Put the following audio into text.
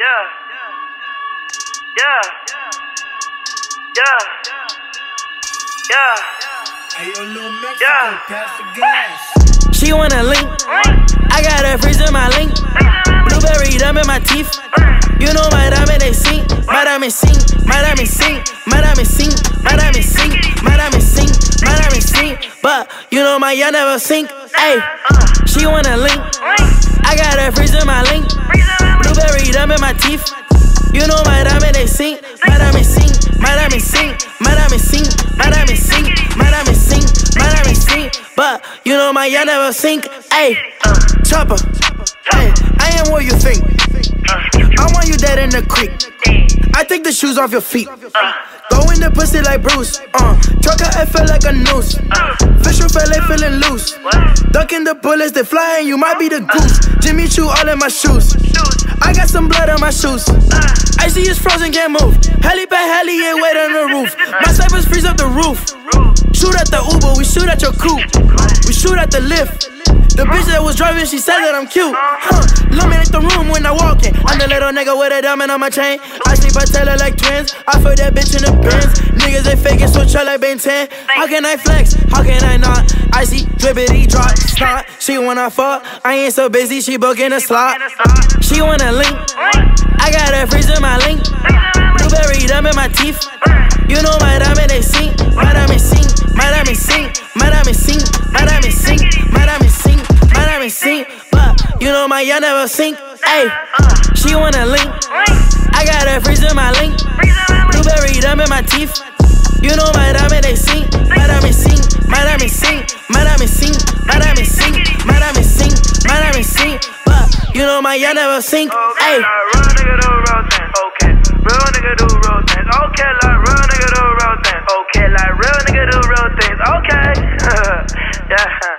Hey, yo, little Mexico, pass the gas. She wanna link. I got her freezing my link. Blueberry diamond in my teeth. You know my diamond they sink. My diamond sink. My diamond sink. My diamond sink. My diamond sink. My diamond sink. My diamond sink. But you know my y'all never sink. Hey, she wanna link. I got her freezing my link. Blueberry diamond in my teeth. You know my diamond they sink. My diamond sink. My diamond sink. My diamond sink. My diamond sink. My diamond sink. My diamond sink. But you know my y'all never sink. Hey, chopper. Hey, I am what you think. I want you dead in the creek. I take the shoes off your feet. Throw in the pussy like Bruce. Trucker, I feel like a noose. Fisher fillet feeling loose. Ducking the bullets, they flying. You might be the goose. Jimmy Choo all in my shoes. I got some blood on my shoes. I see it's frozen, can't move. Heli by heli, ain't wet on the roof. My snipers freeze up the roof. Shoot at the Uber, we shoot at your coupe. We shoot at the lift. The bitch that was driving, she said that I'm cute. Illuminate the room when I walk in. I'm the little nigga with a diamond on my chain. I sleep, I tell her like twins. I feel that bitch in the Benz. Niggas, they faking, so chill like Ben 10. How can I flex? How can I not? I see drippity drop, snot. She wanna fuck. I ain't so busy, she booking a slot. She wanna link. I got her freezing my link. Blueberry diamond in my teeth. You know my diamond, they sink. My diamond sink. My diamond sink. My diamond sink. My diamond sink. My diamond sink. My diamond sink. But you know my y'all never sink. Hey, she wanna link. I got her freezing my link. Blueberry diamond in my teeth. You know my diamond, they sink. My diamond sink. My diamond sink. My diamond sink. My diamond sink. My diamond sink. My diamond sink. But you know my y'all never sink. Hey, real nigga do real things. Okay, real nigga do real things. Okay, like real nigga do real things. Okay, like real nigga do real things. Okay, yeah.